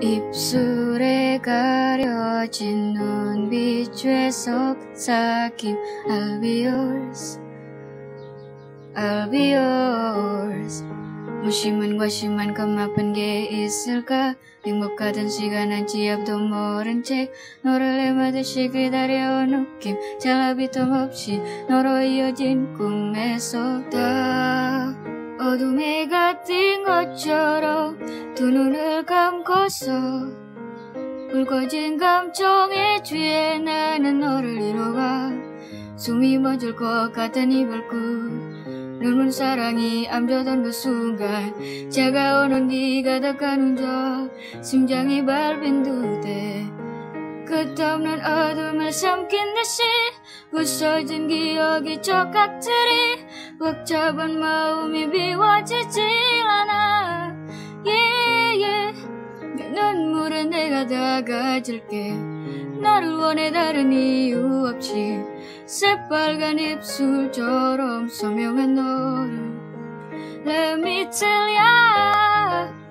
입술에 가려진 눈빛의 속삭임 I'll be yours, I'll be yours 무심한 과심한 겁마픈 게 있을까 행복 같은 시간 한 치 앞도 모른 채 너를 헤매듯이 기다려온 느낌 잘라비틈 없이 너로 이어진 꿈에서 다 어둠이 같은 것처럼 두 눈을 감고서 붉어진 감정에 취해 나는 너를 잃어가 숨이 멎을 것 같은 이별 꿈 눈물 사랑이 암자던 그 순간 차가운 온기가 닦아놓은 적 심장이 밟힌 두대 끝없는 어둠을 삼킨 듯이 부서진 기억이 척각들이 벅차본 마음이 비워지질 않아 yeah, yeah. 내 눈물에 내가 다가질게 나를 원해 다른 이유 없이 새빨간 입술처럼 선명한 너를 Let me tell ya